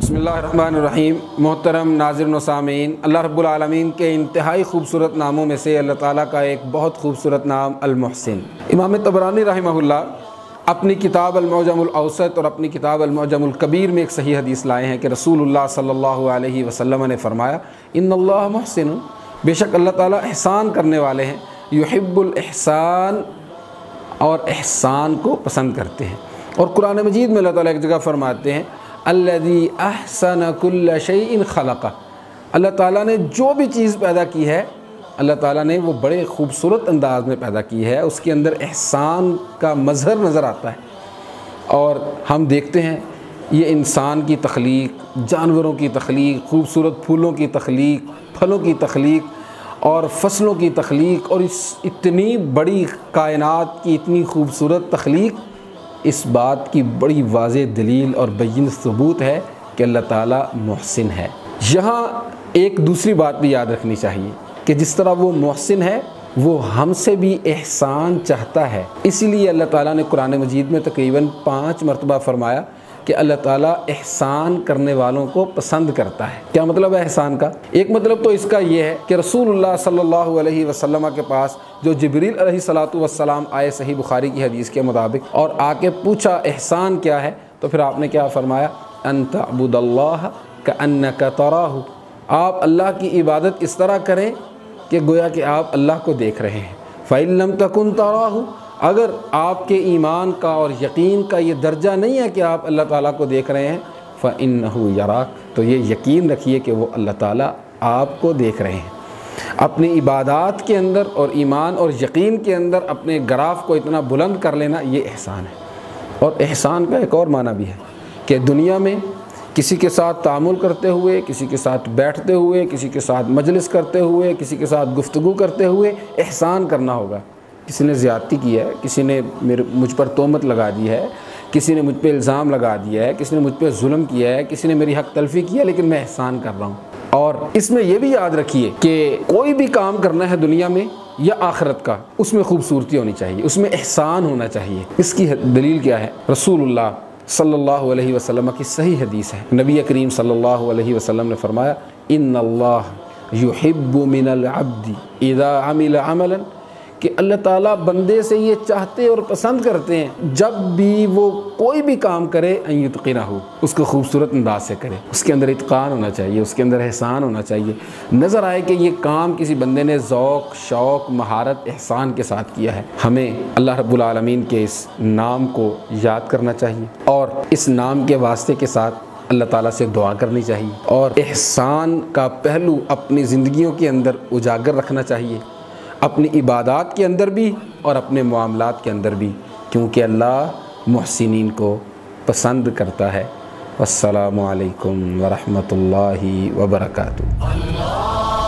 बिस्मिल्लाहिर्रहमानिर्रहीम। मोहतरम नाज़रीन व सामीन, अल्लाह रब्बुल आलमीन के इंतहाई खूबसूरत नामों में से अल्लाह ताला का एक बहुत खूबसूरत नाम अल-मुहसिन। इमाम तबरानी रहमहुल्लाह अपनी किताब अल-मऊज़मुल अहसेत और अपनी किताब अल-मऊज़मुल कबीर में एक सही हदीस लाए हैं कि रसूलुल्लाह सल्लल्लाहु अलैहि वसल्लम ने फरमाया, इन्नल्लाह मुहसिन, बेशक अल्लाह ताला एहसान करने वाले हैं, युहिब्बुल एहसान, और एहसान को पसंद करते हैं। और कुरान मजीद में अल्लाह ताला एक जगह फरमाते हैं, अल्लज़ी अहसन कुल्ल शैइन खलक़ा, अल्लाह ताला ने जो भी चीज़ पैदा की है अल्लाह ताला ने वो बड़े खूबसूरत अंदाज में पैदा की है, उसके अंदर एहसान का मज़हर नज़र आता है। और हम देखते हैं ये इंसान की तख्लीक, जानवरों की तख्लीक, खूबसूरत फूलों की तख्लीक, फलों की तख्लीक और फसलों की तख्लीक, और इस इतनी बड़ी कायनात की इतनी खूबसूरत तख्लीक इस बात की बड़ी वाज़ेह दलील और बय्यिन सबूत है कि अल्लाह ताला मुहसिन है। यहाँ एक दूसरी बात भी याद रखनी चाहिए कि जिस तरह वो मुहसिन है वो हमसे भी एहसान चाहता है। इसीलिए अल्लाह ताला ने कुरान मजीद में तकरीबन 5 मरतबा फरमाया कि अल्लाह ताला एहसान करने वालों को पसंद करता है। क्या मतलब है एहसान का? एक मतलब तो इसका ये है कि रसूलुल्लाह सल्लल्लाहु अलैहि वसल्लम के पास जो जिब्रील अलैहिस्सलातु वस्सलाम आए, सही बुखारी की हदीस के मुताबिक, और आके पूछा एहसान क्या है, तो फिर आपने क्या फरमाया, अन तअबुदल्लाह कअन्नका तराहु, आप अल्लाह की इबादत इस तरह करें कि गोया कि आप अल्लाह को देख रहे हैं। फ़इन लम तकुन तराहु, अगर आपके ईमान का और यकीन का ये दर्जा नहीं है कि आप अल्लाह ताला को देख रहे हैं, फ़इन्नहु यराक, तो ये यकीन रखिए कि वो अल्लाह ताला आपको देख रहे हैं। अपनी इबादात के अंदर और ईमान और यकीन के अंदर अपने ग्राफ को इतना बुलंद कर लेना, ये एहसान है। और एहसान का एक और माना भी है कि दुनिया में किसी के साथ तामुल करते हुए, किसी के साथ बैठते हुए, किसी के साथ मजलिस करते हुए, किसी के साथ गुफ्तगू करते हुए एहसान करना होगा। किसी ने ज़्यादती की है, किसी ने मुझ पर तोहमत लगा दी है, किसी ने मुझ पर इल्ज़ाम लगा दिया है, किसी ने मुझ पर जुल्म किया है, किसी ने मेरी हक़ तलफ़ी की है, लेकिन मैं एहसान कर रहा हूँ। और इसमें यह भी याद रखिए कि कोई भी काम करना है दुनिया में या आखरत का, उसमें खूबसूरती होनी चाहिए, उसमें एहसान होना चाहिए। इसकी दलील क्या है? रसूलुल्लाह सल्लल्लाहु अलैहि वसल्लम की सही हदीस है, नबी करीम सल्लल्लाहु अलैहि वसल्लम ने फरमाया, इन्नल्लाह युहिब्बु मिनल अब्दी इज़ा अमिल अमलन, कि अल्लाह ताला बंदे से ये चाहते और पसंद करते हैं जब भी वो कोई भी काम करे, अय्युतक़िना हो, उसको खूबसूरत अंदाज से करे, उसके अंदर इत्क़ान होना चाहिए, उसके अंदर एहसान होना चाहिए, नज़र आए कि ये काम किसी बंदे ने ज़ौक़, शौक़, महारत, एहसान के साथ किया है। हमें अल्लाह रब्बुल आलमीन के इस नाम को याद करना चाहिए और इस नाम के वास्ते के साथ अल्लाह ताला से दुआ करनी चाहिए और एहसान का पहलू अपनी ज़िंदगियों के अंदर उजागर रखना चाहिए, अपनी इबादात के अंदर भी और अपने मामलात के अंदर भी, क्योंकि अल्लाह मुहसिनीन को पसंद करता है। अस्सलामु अलैकुम वरहमतुल्लाहि वबरकातुहू।